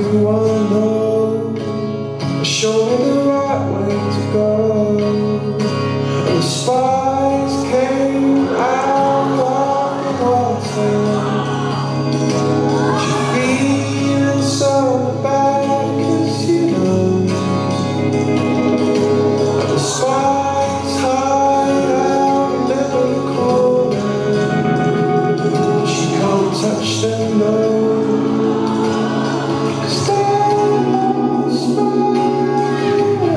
you wanna know. Show me the right way to go. The spies came out of the water. You're feeling so bad, 'cause you know the spies. Touch them low, 'cause they know the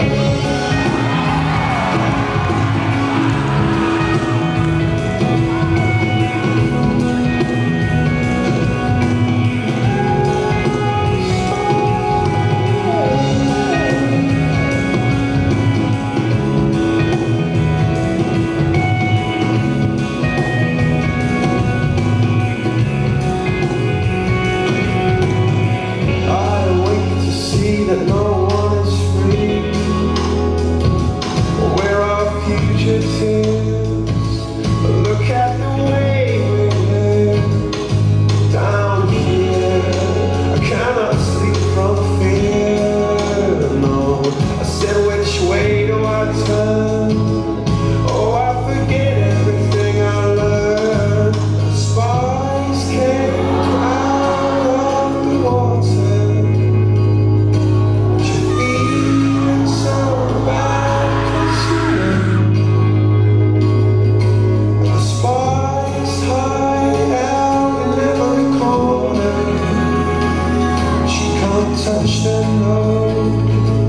that no one is free. Where are fugitives? Look at the way we live down here. I cannot sleep from fear. No, I said, which way do I turn? Oh, I forget everything I learned. The spies came out of the water. Touch the road.